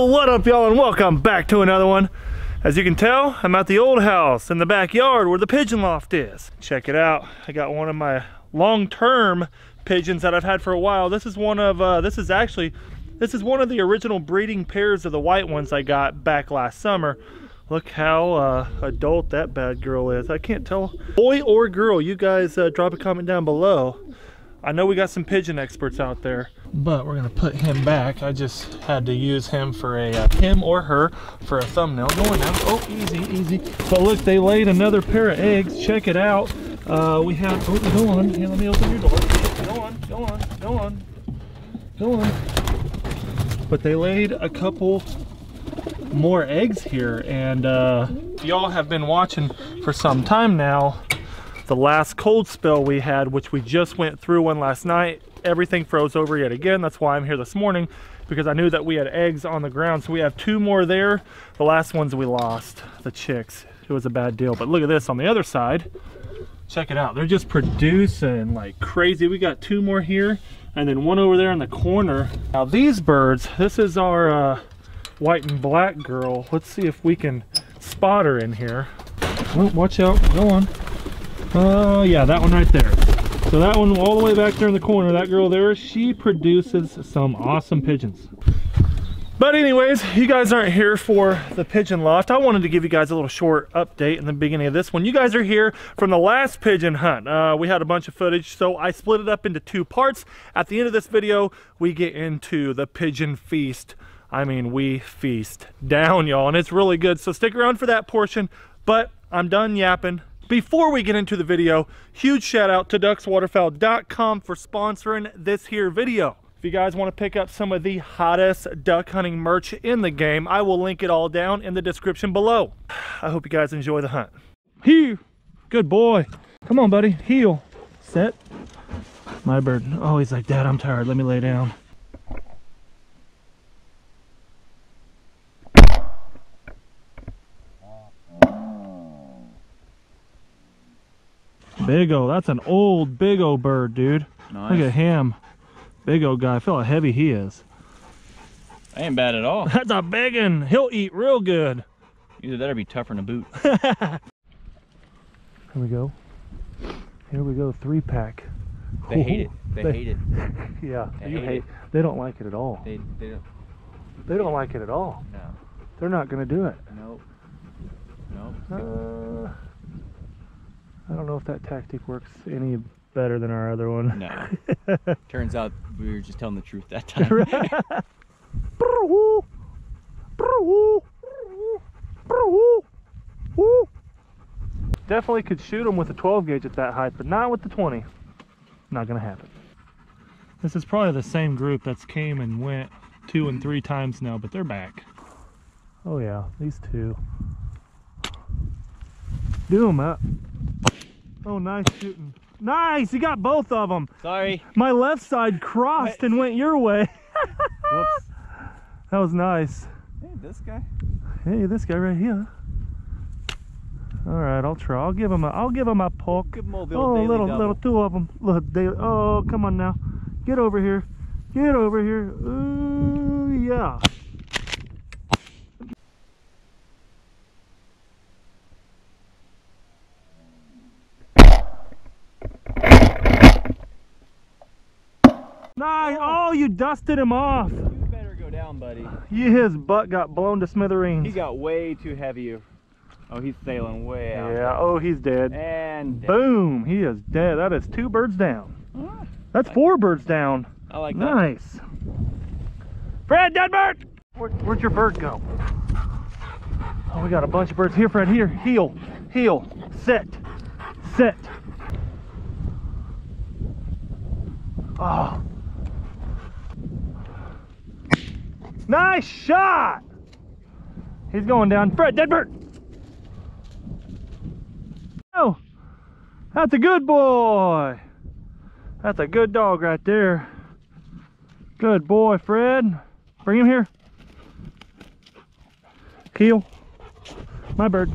Yo, what up y'all, and welcome back to another one. As you can tell, I'm at the old house in the backyard where the pigeon loft is. Check it out. I got one of my long-term pigeons that I've had for a while. This is one of this is one of the original breeding pairs of the white ones I got back last summer. Look how adult that bad girl is. I can't tell, boy or girl. You guys drop a comment down below. I know we got some pigeon experts out there, but we're gonna put him back. I just had to use him for a him or her for a thumbnail. Going out. Oh, easy, easy. But look, they laid another pair of eggs. Check it out. We have. Oh, go on. Here, let me open your door. Go on. Go on. Go on. Go on. But they laid a couple more eggs here, and y'all have been watching for some time now. The last cold spell we had, which we just went through one last night, everything froze over yet again. That's why I'm here this morning, because I knew that we had eggs on the ground. So we have two more there. The last ones we lost, the chicks. It was a bad deal. But look at this on the other side. Check it out. They're just producing like crazy. We got two more here and then one over there in the corner. Now these birds, this is our white and black girl. Let's see if we can spot her in here. Oh, watch out. Go on. Oh yeah, that one right there. So that one all the way back there in the corner, that girl there, she produces some awesome pigeons. But anyways, you guys aren't here for the pigeon loft. I wanted to give you guys a little short update in the beginning of this one. You guys are here from the last pigeon hunt. We had a bunch of footage, so I split it up into two parts. At the end of this video, we get into the pigeon feast. I mean, we feast down, y'all, and it's really good. So stick around for that portion, but I'm done yapping. Before we get into the video, huge shout out to DucksWaterfowl.com for sponsoring this here video. If you guys want to pick up some of the hottest duck hunting merch in the game, I will link it all down in the description below. I hope you guys enjoy the hunt. Heel, good boy. Come on, buddy, heel, set. My bird, oh, he's like, Dad, I'm tired, let me lay down. Big O, that's an old big O bird, dude. Nice. Look at him. Big O guy. I feel how heavy he is. That ain't bad at all. That's a big one. He'll eat real good. Either that or be tougher than a boot. Here we go. Here we go. Three pack. They hate it. They hate it. Yeah. They hate it. They don't like it at all. They don't like it at all. No. They're not going to do it. Nope. Nope. I don't know if that tactic works any better than our other one. No. Turns out we were just telling the truth that time. Definitely could shoot them with a 12 gauge at that height, but not with the 20. Not gonna happen. This is probably the same group that's came and went 2 and 3 times now, but they're back. Oh yeah, these two. Do them up. Oh, nice shooting. Nice, you got both of them. Sorry. My left side crossed and went your way. Whoops. That was nice. Hey, this guy. Hey, this guy right here. All right, I'll try. I'll give him a poke. Give him a little two of them. Little daily. Oh, come on now. Get over here. Get over here. Ooh, yeah. Nice. Oh, you dusted him off. You better go down, buddy. His butt got blown to smithereens. He got way too heavy. Oh, he's sailing way out. Yeah, oh, he's dead. And dead. Boom, he is dead. That is 2 birds down. Huh? That's 4 birds down. I like that. Nice. Fred, dead bird! Where'd your bird go? Oh, we got a bunch of birds. Here, Fred, here. Heel, heel, set, set. Oh. Nice shot! He's going down. Fred, dead bird! Oh! That's a good boy! That's a good dog right there. Good boy, Fred. Bring him here. Keel. My bird.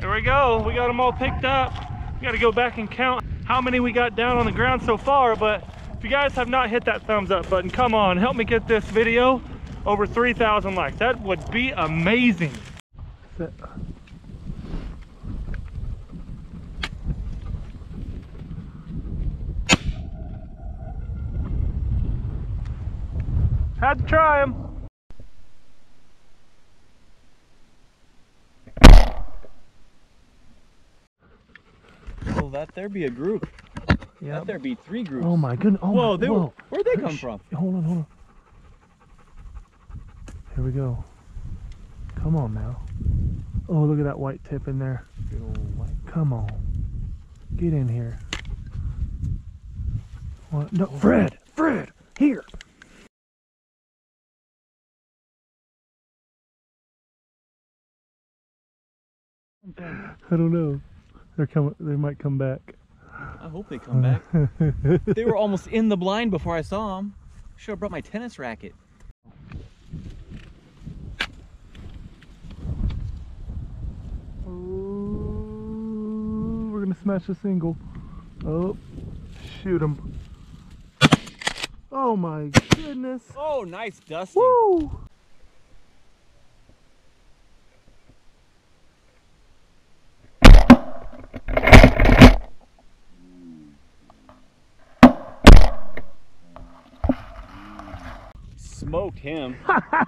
Here we go. We got them all picked up. We got to go back and count how many we got down on the ground so far, but if you guys have not hit that thumbs up button, come on, help me get this video over 3,000 likes. That would be amazing. Sit. Had to try him. Well, that there be a group. Yeah. That there be three groups. Oh my goodness. Oh whoa, my, they whoa. Were, where'd they come from? Hold on, hold on. Here we go. Come on now. Oh, look at that white tip in there. Good old white. Come on. Get in here. What? No, Fred! Fred! Here! I don't know. They're coming. They might come back. I hope they come back. They were almost in the blind before I saw them. Should have brought my tennis racket. Oh, we're gonna smash a single. Oh, shoot him! Oh my goodness! Oh, nice dusting. Woo! Smoked him.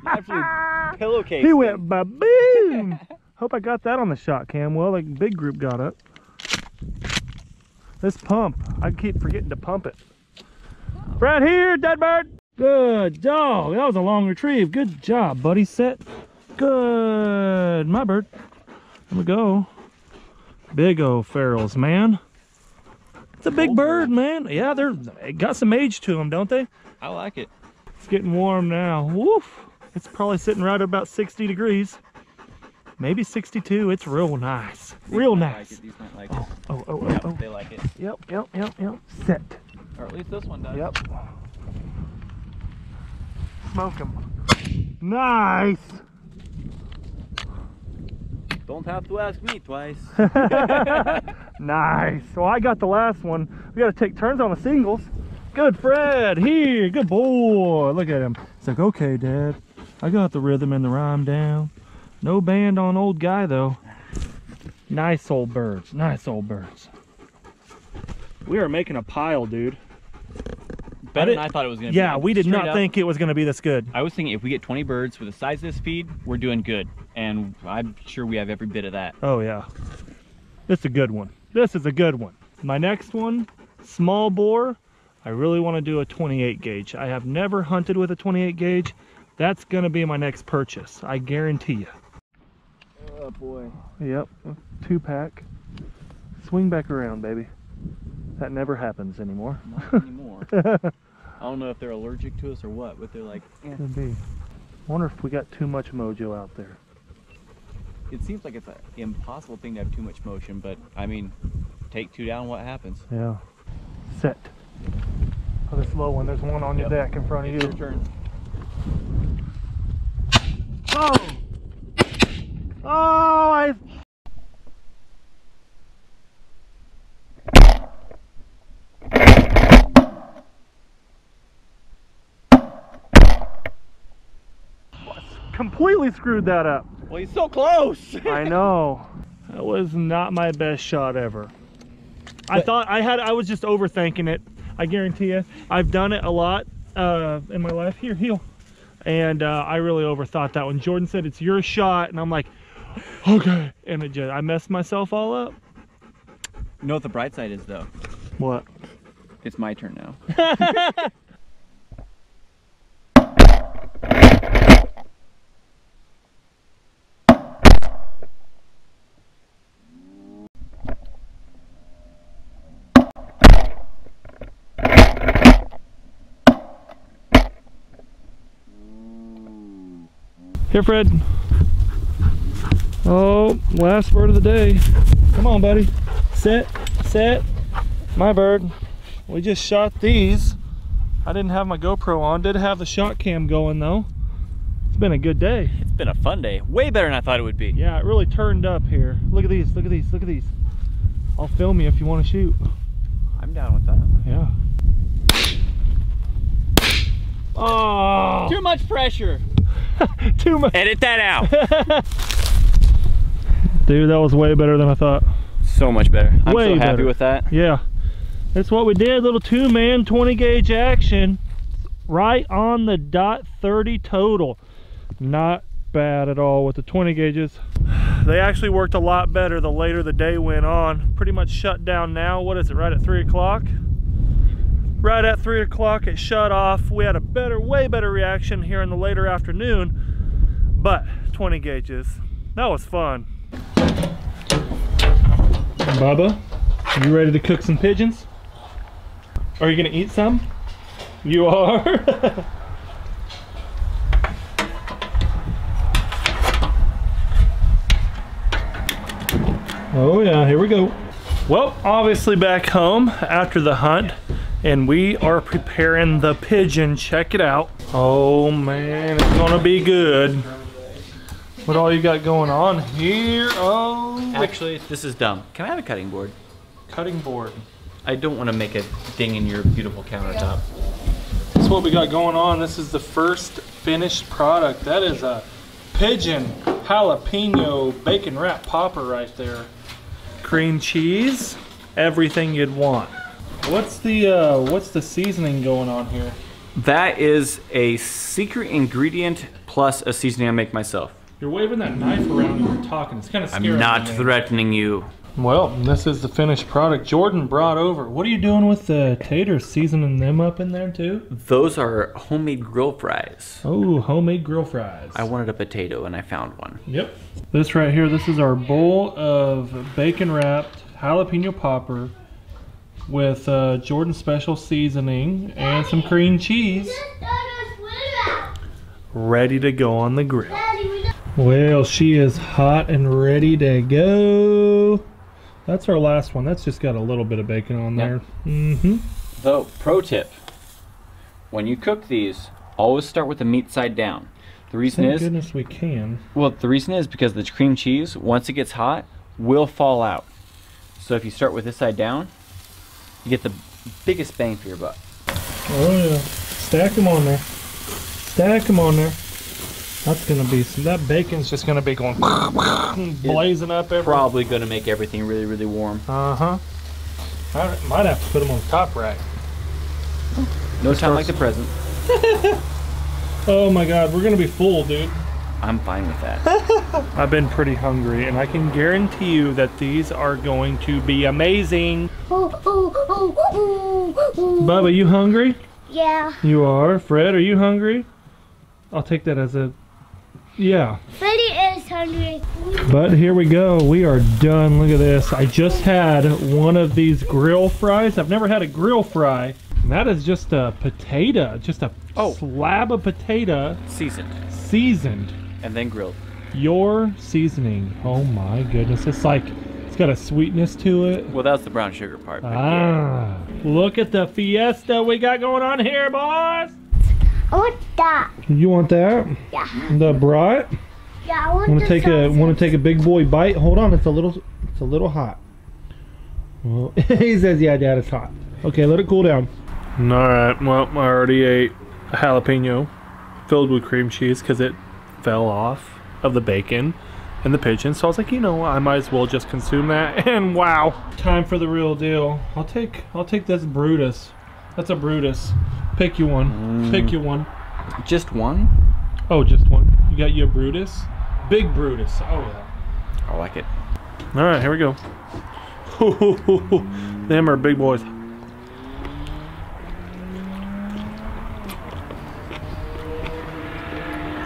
Absolute pillowcase. He went ba-boom. Hope I got that on the shot cam. Well, like big group got up. This pump, I keep forgetting to pump it. Right here, dead bird. Good dog. That was a long retrieve. Good job, buddy. Set. Good, my bird. Here we go. Big old ferals, man. It's a big bird, man. Yeah, they got some age to them, don't they? I like it. It's getting warm now. Woof! It's probably sitting right at about 60 degrees, maybe 62. It's real nice, real nice. These might like it. Oh, oh, oh, oh! They like it. Yep, yep, yep, yep. Set. Or at least this one does. Yep. Smoke him. Nice. Don't have to ask me twice. Nice. Well, I got the last one. We got to take turns on the singles. Good Fred, here, good boy. Look at him. It's like, okay, Dad, I got the rhythm and the rhyme down. No band on old guy, though. Nice old birds, nice old birds. We are making a pile, dude. Better than I thought it was going to be. Yeah, we did not think it was going to be this good. I was thinking if we get 20 birds with the size of this feed, we're doing good. And I'm sure we have every bit of that. Oh, yeah. This is a good one. This is a good one. My next one, small bore. I really want to do a 28 gauge. I have never hunted with a 28 gauge. That's going to be my next purchase. I guarantee you. Oh boy. Yep, 2-pack. Swing back around, baby. That never happens anymore. Not anymore. I don't know if they're allergic to us or what, but they're like, eh. Could be. I wonder if we got too much mojo out there. It seems like it's an impossible thing to have too much motion, but I mean, take two down, what happens? Yeah. Set. Oh, this low one, there's one on your deck in front of you. Your turn. Oh! Oh, I... completely screwed that up. Well, he's so close. I know. That was not my best shot ever. But I thought I was just overthinking it. I guarantee you, I've done it a lot in my life. Here, heel. And I really overthought that one. Jordan said, it's your shot. And I'm like, okay. And it just, I messed myself all up. You know what the bright side is, though? What? It's my turn now. Here, Fred. Oh, last bird of the day. Come on, buddy. Set, set. My bird. We just shot these. I didn't have my GoPro on. Did have the shot cam going, though. It's been a good day. It's been a fun day. Way better than I thought it would be. Yeah, it really turned up here. Look at these, look at these, look at these. I'll film you if you want to shoot. I'm down with that. Yeah. Oh. Too much pressure. Too much. Edit that out. Dude, that was way better than I thought. So much better. I'm way so happy better with that. Yeah. That's what we did. Little 2-man 20 gauge action. Right on the dot, 30 total. Not bad at all with the 20 gauges. They actually worked a lot better the later the day went on. Pretty much shut down now. What is it, right at 3 o'clock? Right at 3 o'clock it shut off. We had a better, way better reaction here in the later afternoon, but 20 gauges, that was fun. Bubba, you ready to cook some pigeons? Are you gonna eat some? You are? Oh yeah, here we go. Well, obviously back home after the hunt, and we are preparing the pigeon. Check it out. Oh man, it's gonna be good. What all you got going on here? Oh, actually, this is dumb. Can I have a cutting board? Cutting board. I don't want to make a ding in your beautiful countertop. That's what we got going on. This is the first finished product. That is a pigeon jalapeno bacon wrap popper right there. Cream cheese, everything you'd want. What's the seasoning going on here? That is a secret ingredient plus a seasoning I make myself. You're waving that knife around and you're talking. It's kind of scary. I'm not threatening you. Well, this is the finished product Jordan brought over. What are you doing with the taters? Seasoning them up in there too? Those are homemade grill fries. Oh, homemade grill fries. I wanted a potato and I found one. Yep. This right here, this is our bowl of bacon wrapped jalapeno popper with Jordan special seasoning and some cream cheese. Ready to go on the grill. Well, she is hot and ready to go. That's our last one. That's just got a little bit of bacon on there. Yep. Mm-hmm. Though, pro tip, when you cook these, always start with the meat side down. The reason is, thank goodness we can. Well, the reason is because the cream cheese, once it gets hot, will fall out. So if you start with this side down, you get the biggest bang for your buck. Oh yeah, stack them on there. Stack them on there. That's gonna be, that bacon's just gonna be going blazing up everything. Probably gonna make everything really, really warm. Uh-huh. I might have to put them on the top rack. No time like the present. Oh my God, we're gonna be full, dude. I'm fine with that. I've been pretty hungry, and I can guarantee you that these are going to be amazing. Bubba, you hungry? Yeah. You are? Fred, are you hungry? I'll take that as a... yeah. Freddy is hungry. But here we go. We are done. Look at this. I just had one of these grill fries. I've never had a grill fry. And that is just a potato. Just a slab of potato. Seasoned. Seasoned. And then grilled. Your seasoning. Oh my goodness. It's like... it's got a sweetness to it. Well, that's the brown sugar part. Ah. Yeah. Look at the fiesta we got going on here, boys. I want that. You want that? Yeah. The brat? Yeah, I want to take sausage. Want to take a big boy bite? Hold on, it's a little hot. Well, he says, "Yeah, Dad, it's hot." Okay, let it cool down. All right. Well, I already ate a jalapeno filled with cream cheese because it fell off of the bacon and the pigeon. So I was like, you know, I might as well just consume that. And wow, time for the real deal. I'll take this Brutus. That's a Brutus. Pick you one. Pick you one. Just one? Oh, just one. You got your Brutus? Big Brutus. Oh, yeah. I like it. All right, here we go. Them are big boys.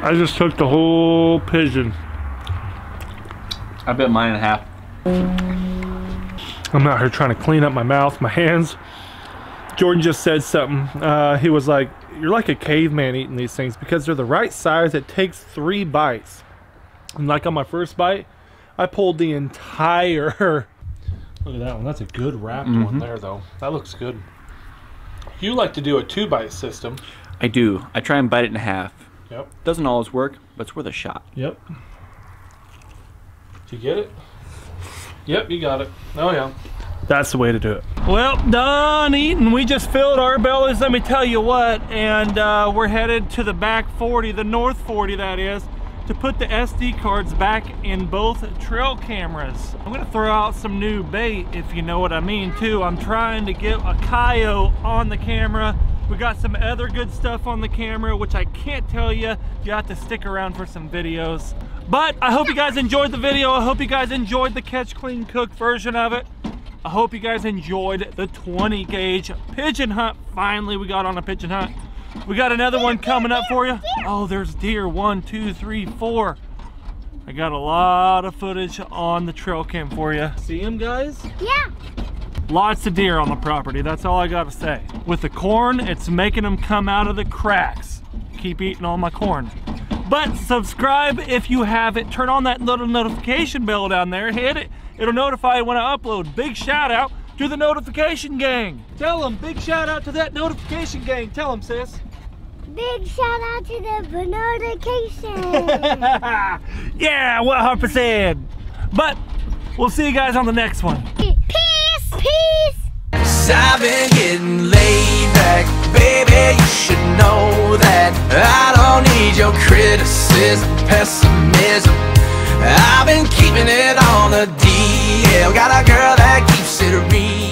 I just took the whole pigeon. I bet mine in half. I'm out here trying to clean up my mouth, my hands. Jordan just said something. He was like, you're like a caveman eating these things because they're the right size. It takes 3 bites. And like on my first bite, I pulled the entire... Look at that one. That's a good wrapped one there, though. That looks good. You like to do a 2-bite system. I do. I try and bite it in half. Yep. Doesn't always work, but it's worth a shot. Yep. Did you get it? Yep, you got it. Oh, yeah. That's the way to do it. Well, done eating. We just filled our bellies, let me tell you what, and we're headed to the back 40, the north 40 that is, to put the SD cards back in both trail cameras. I'm gonna throw out some new bait, if you know what I mean, too. I'm trying to get a coyote on the camera. We got some other good stuff on the camera, which I can't tell you. You have to stick around for some videos. But I hope you guys enjoyed the video. I hope you guys enjoyed the catch, clean, cook version of it. I hope you guys enjoyed the 20 gauge pigeon hunt. Finally, we got on a pigeon hunt. We got another one coming up for you. Oh, there's deer, 1, 2, 3, 4. I got a lot of footage on the trail cam for you. See them, guys? Yeah. Lots of deer on the property, that's all I gotta say. With the corn, it's making them come out of the cracks. Keep eating all my corn. But subscribe if you haven't. Turn on that little notification bell down there, hit it. It'll notify you when I upload. Big shout out to the notification gang. Tell them, big shout out to that notification gang. Tell them, sis. Big shout out to the notification. Yeah, 100%. But we'll see you guys on the next one. Peace. I've been getting laid back, baby, you should know that. I don't need your criticism, pessimism. I've been keeping it on the DL. Got a girl that keeps it real.